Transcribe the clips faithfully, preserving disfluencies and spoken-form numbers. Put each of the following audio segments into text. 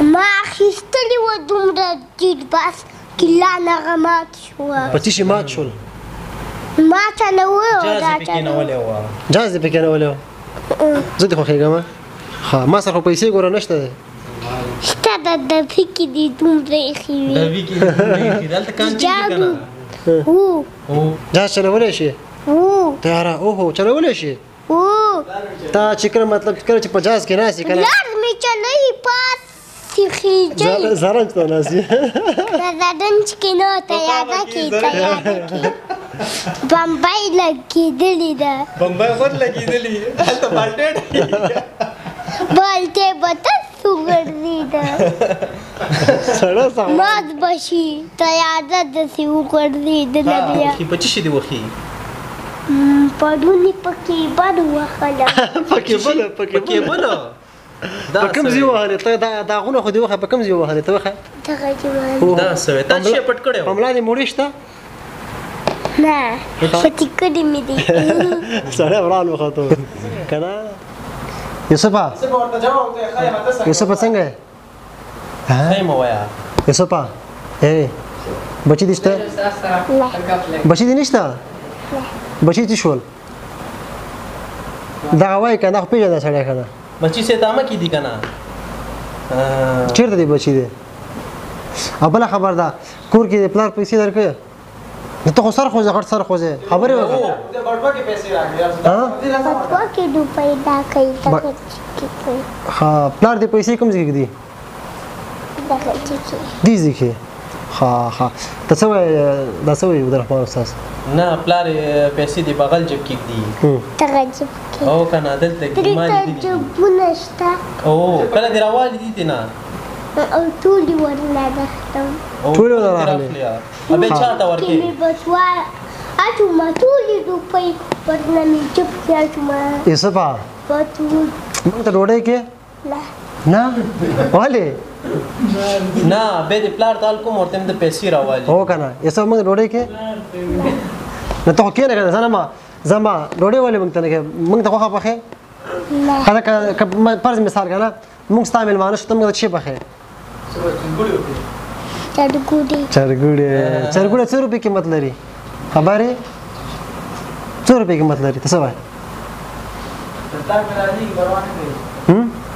ما خيستلي ودوم رديد بس كلنا غمات شو بتيشي مات شو ما تنوع جاذبك أنا ولا هو جاذبك أنا ولا هو زدك أخي جماعة خا ما صار بيسيق ولا نشتى اشتى دبيك دي دوم ريخي دبيك دلت كان جابو هو جاذب أنا ولا شيء هو ترى أوه أنا ولا شيء هو تا شكرا مطلب شكرا تبى جاذب كناسي كنا زرنج تناسي. زرنج كنوع تيادا كي تيادا كي. بامباي لقي دلي دا. بامباي خود لقي دلي. هل تبالتة؟ بالتة بتر سوبر دي دا. سلام سلام. ما تبشي تيادا دسي سوبر دي دلنا بيا. كي بتشي دي وخي. بدوني بكي بدو خلا. بكي بلا بكي بلا. بكم زيوه هذي طيب دا دا غنوا خديوه خا بكم زيوه هذي توه خا دا سوي تاشية بتكره بملاني موريش تا لا بتكره ميدي سلام ران وخاطو كنا يوسفا يوسفا سنجه هاي مويا يوسفا إيه بشي ديش تا بشي ديش تا بشي ديشول دا هواي كنا خبيجة دا سلام كنا بچی سے تامہ کی دی کنا چیرته دی بچی دی ابل خبر دا کور کې پلان پیسې درکې ته خو سر خو زغړ سر خو زه خبره و دې بڑبا کې پیسې راغلي ها دې کې دو پیدا کوي تا ها پلان دې پیسې کوم ځای کې دی دا کې دی ځکه ها ها تاسو تاسو د رحمان استاد نه پلان پیسې دی بغل جب کې دی ترجمه او كان عدلتك مالي دي بونشتا او كان دي روالي دي تنا او تولي ولا دختم تولي ولا رحلي ابي چاته وركي مي بسوا اچو ما تولي دو پي برنامي چپ چاچو ما يسبا بتو انت روڑے کے لا نا والي نا بي دي پلار تال کو مرتم د پیسې راوالي او كان يسبا من روڑے کے نا تو کي نه سنه ما زما ډوډۍ ولې موږ ته نه کوي موږ ته خوښه پخې هغه که فرض مثال که نه موږ ستا مېلمانه شو ته موږ ته څه پخې چرګوډې چرګوډې چرګوډې څو روپۍ قیمت لري خبر یې څو روپۍ قیمت لري ته څه وایې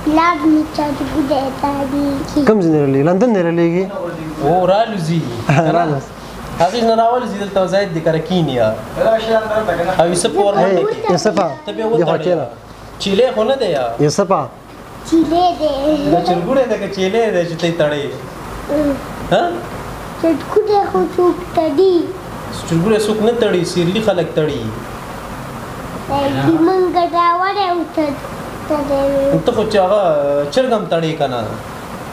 پلار مې چرګوډې تاږي کوم ځای نه رالېږي لندن نه رالېږي هو رالوځي هذه نراول زي التوزيد دي كاركينيا. يوسف ورمانك. يوسف. تبي أول ترى. تشيلي خونا ده يا. يوسف. تشيلي ده. لا تشربونه ده كتشيلي ده شو تي تري. ها؟ تشربونه خو سوق تري. تشربونه سوق نتري سيرلي خلك تري. ديمن كذا ولا وتر تري. أنت خو تجاها تشرجم تري كنا.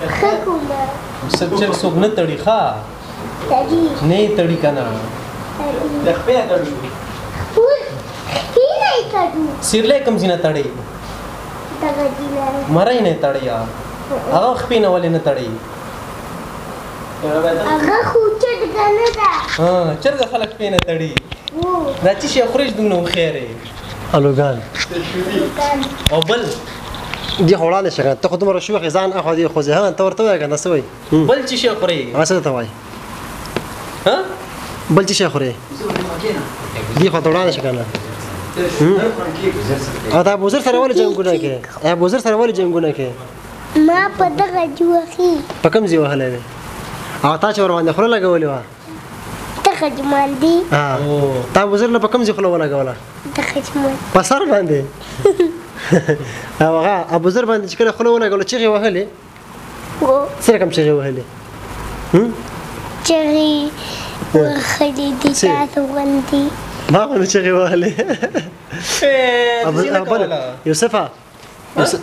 خكولا. سبتشر سوق نتري خا. नहीं तड़ी का ना रखपे है तड़ी फूल की नहीं तड़ी सिरले कम सी ना तड़ी तड़ी ना मरा ही नहीं तड़ी यार अगर रखपे ना वाले ना तड़ी अगर खूचड़ का ना दा हाँ चर का खलक पे ना तड़ी राची से अखरेज दूँगा उखेरे अलगान अबल دي حوالي شغله تاخذ مره شو خزان اخذ يخزها انت ورتوها كان سوي بل شي شي اخري عسل تواي ها بل شي اخري دي خطرانه شغله هذا ابو زر ترى ولا جنقونك ابو زر ترى ولا جنقونك ما بدغ جوخي بكم زي وهله اعطاك وروان اخرى لا قولوا تخج مالدي اه تا ابو زر بكم زي خلوا ولا قولا تخج مال بصر باندي هغه ابو زر باندې چې کله خوله ولګوله چغې وهلې څه رقم چغې وهلې چغې وهلې دي تاسو غوندې ما غوندې چغې وهلې یوسفه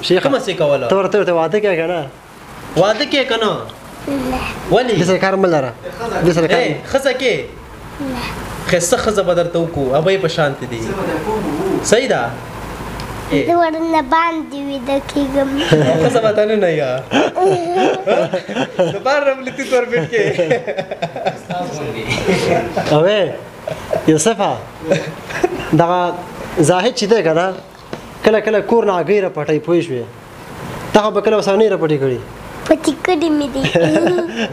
شیخه کومه څه کوله ته ورته وعده کوې که نه وعده کوې که نه ولې دې سره کار مه لره دې سره کار ښځه کې ښایسته ښځه به درته وکړو ابۍ په شانتې دي صحیح ده زه ورنه باندې ویده کېږم ښه څه پته نه یا د بار رملتي تور بیټ کې اوې یوسفه دغه زاهد چې دی که نه کله کله کور نه اګۍ راپټوي پوه شوې تا خو به کله اوسنۍ راپټې کړي كتيكودي ميدي.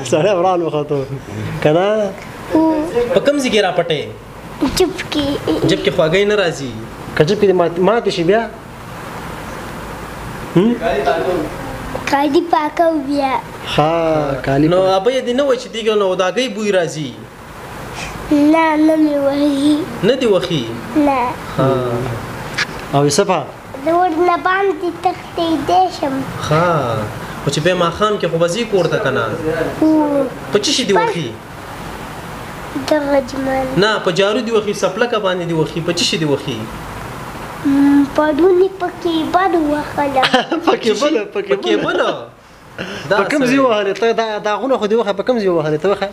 سلام ران مخاطب. كذا. وكم زيجي رابطة؟ جبكي. جبكي خواجي نرازي. كجبكي دي ما ما تشبيه؟ هم؟ كالي باكو بيا. ها كالي. نو أبي يدي نو وش تيجي نو داعي بوي رازي. لا لا ميوهي. ندي وخي. لا. ها. أو يسبها. دور نباندي تختي دشم. ها. وش بيا ما خام كخوازي كورتا كنا. هم. بتشي دي وخي. درجمان. نا بجارو دي وخي سبلا كباني دي وخي بتشي دي وخي. پدونی پکی باد وخلا پکی بله پکی بله پکم زیو هلی تا دا داغونه خودی وخه پکم زیو هلی تو خه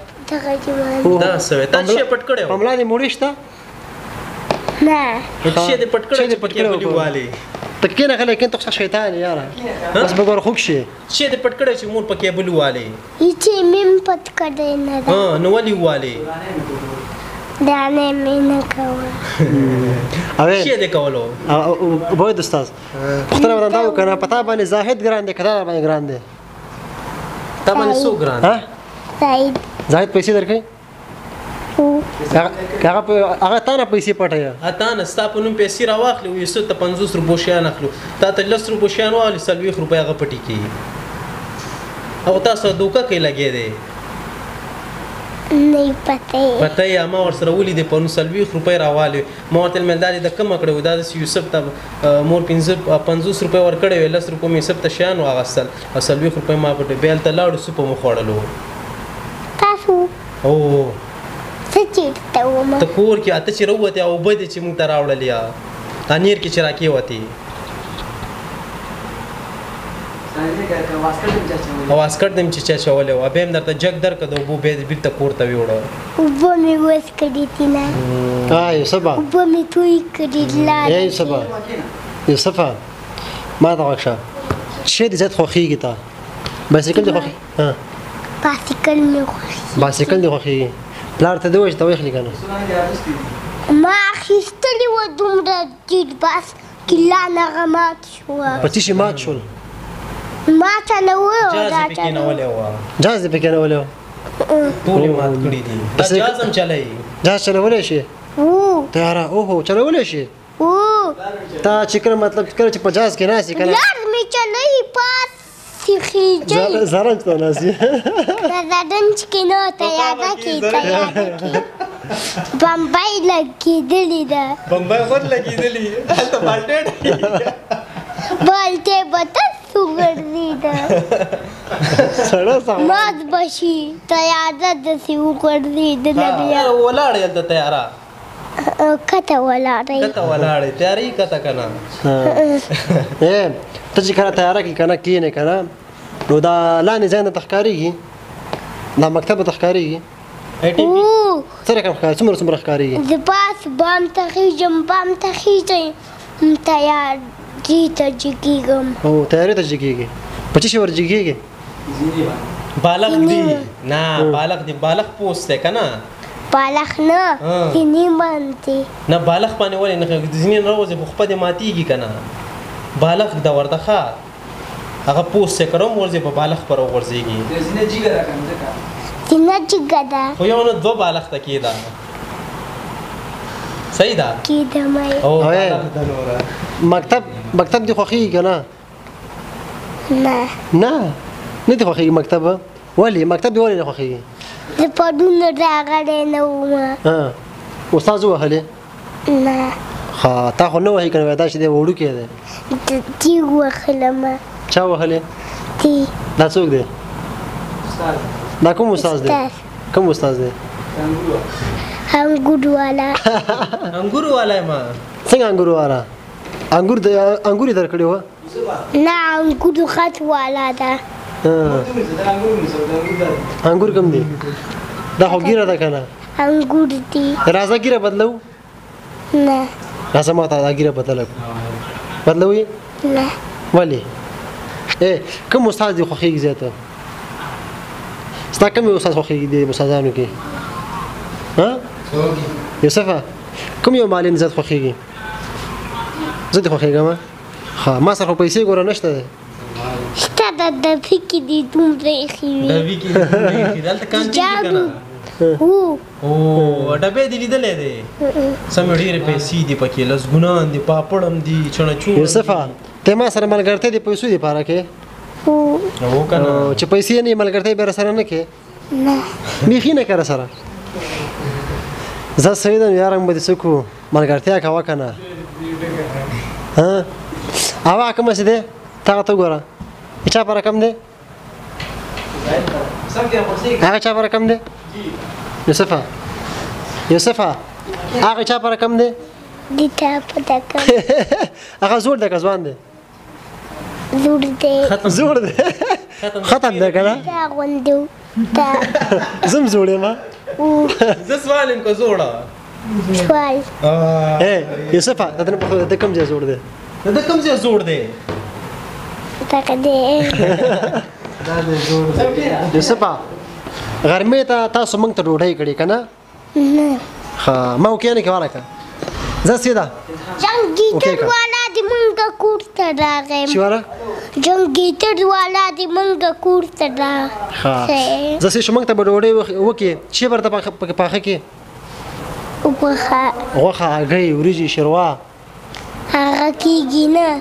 دا سوی تا چی پټکړې پملانی موریشتا نه چی دې پټکړې پکی بلی والی پکی نه خلک انت خص شیطان یاره بس بګور خوښ شي چی دې پټکړې چې مون پکی بلی والی هیڅ مم پټکړې نه ها نو والی والی دانه مینه کوم اوه شي دې کولو وای د استاد پختنه ورانداو کنه پتا باندې زاهد ګرانده کړه باندې ګرانده تا باندې سو ګرانده زاهد زاهد پیسې درکې هغه هغه تا نه پیسې پټه اته نه ستا په نوم پیسې راوخلې وې سو ته پنځوس روپو شیان اخلو تا ته لس روپو شیان والی سلويخ روپیا غ پټی کی او تاسو دوکه کې لګې دې نه پته پته یا ما ورسره ولې د پنځه سوه روپۍ راواله ما ورته ملداري د کم کړو دا د یوسف ته مور پنځه سوه روپۍ ورکړې وې لس روپۍ مې یوسف ته شان واغسل اصل یوسف روپۍ ما پټه بیل ته لاړو سپ مو خوړلو تاسو او سچې ته و ما ته کور کې اته چې روته او بده چې مونږ ته راوړل یا انیر کې چراکی وتی واسکټ دم چې چا شولې و به هم درته جګ در کده وبو به بیت کوړته ویوړو وبو می وس کړی تینا کای سبا وبو می توي کړی لا ای سبا یوسف ما دا واښه شه دې زت خوخیږي تا بایسکل دې خوخی ها بایسکل می خوخی بایسکل دې خوخی پلار ته دوی ته وخلی کنه ما اخیستلی و دومره دې بس کله نه غمات شو پتی شي مات شو ما تنوع جاز بكينا ولا هو جاز بكينا ولا هو طول ما تقولي دي بس جازم چلي جاز چلي ولا شي او تيارا اوه چلي ولا شي او تا چیکر مطلب کرے چې پچاس کې ناسي کنه یار می چلي پات سیخي جاي زرنج ته ناسي زرنج کې نو تیادا کې تیادا بمبای لګېدلې ده بمبای خور لګېدلې هلته باندې بولته بتا وګرځیدا سره سم ماز بشي تیاده د سی وګرځیدا بیا ولاړ یل د تیارا کته ولاړ کته ولاړ تیاری کته کنا اے ته چې کړه تیارا کی کنا کی نه کنا نو دا لانی زنه تخکاریږي دا مکتب تخکاریږي اې ټی پی سره کوم ښکار څومره څومره ښکاریږي د پاس بام تخې جم بام تخې تیار جی تجیگم او تیاری تجیگی پچیش ور جیگی بالغ دی نه بالغ دی بالغ پوسته کنا بالغ نه سینې باندې نه بالغ باندې ولې نه ځینې روزه خپل دې ماتيږي کنا بالغ دا ورته ښه هغه پوسته کړم ورځي په بالغ پر ورځيږي سینې جیګه راکنده سینې جیګه دا خو یو نه دوه بالغ تکې دا صحیح دا کې دا مې او مکتب مکتب دي خوخي کنه نه نه نه دي خوخي مکتب ولي مکتب دي ولي نه خوخي د پدون راغړې نه ومه ها استاد وهله نه ها تا خو نه وای کنه دا چې دی وړو کې دی دی وخله ما چا وهله دی دا څوک دی استاد دا کوم استاد دی کوم استاد دی انګور والا انګور والا ما څنګه انګور والا انګور د انګوري درکړې و نه انګور خط والا ده انګور کم دی دا هوګیره ده کنه انګور دی راځه ګیره بدلو نه راځه ما ته دا ګیره بدل بدلوي نه ولی اے کوم استاد دی خوخیږي زیاته ستا کوم استاد خوخیږي د استادانو کې ها یوسفه کوم یو معلم زیات خوخیږي زه دې خوښېږم ښه ما سره خو پیسې ګوره نشته دی شته ده ده بيكي دي دوم ريخي ده بيكي دي دوم ريخي ده التكانتي كنا هو هو ده بيد دي ده ليه ده سامي رير بيسي دي بكي لس غنان دي بابردم دي شو نشوف يوسفا تما سر مال كرتة دي بيسو دي بارا كه هو هو كنا شو بيسي يعني مال كرتة بيرسارا نكه نه ميخي نكرا سارا زاد سيدنا يارم بدي سكوا مال كرتة كوا كنا ها أبا كم سيد تاعتو غرا اچھا پر رقم دے سب کیا پرسی اچھا پر رقم دے جی یوسفا یوسفا اگے اچھا پر رقم دے دیتا پتہ کم اگے زور دے کزوان دے زور دے ختم زور دے ختم دے کلا غندو تا زم زورے ما زسوال ان کو زورا سوال اے یوسفا تدن پر دے کم جے زور دے دے کم جے زور دے یوسفا غرمې ته تاسو موږ ته ډوډۍ کړې که نه؟ ښه ما اوکې نه کې والا کړه زه سیده جنګیتر والا د موږ کور ته راغی چې والا جنګیتر والا د موږ کور ته راغی ښه زه چې موږ ته به ډوډۍ وکړې چې برته پاخه کې غوښه غوښه هګۍ وریجې شوروا هغه کېږي نه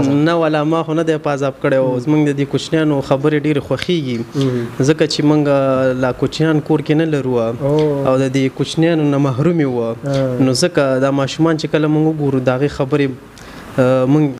نه ولا ما خو نه دی پازاب کړی او زموږ د دې کوچنیانو خبرې ډېرې خوښېږي ځکه چې موږ لا کوچنیان کور کې نه لرو او د دې کوچنیانو نه محرومې وو نو ځکه دا ماشومان چې کله موږ وګورو د هغې خبرې موږ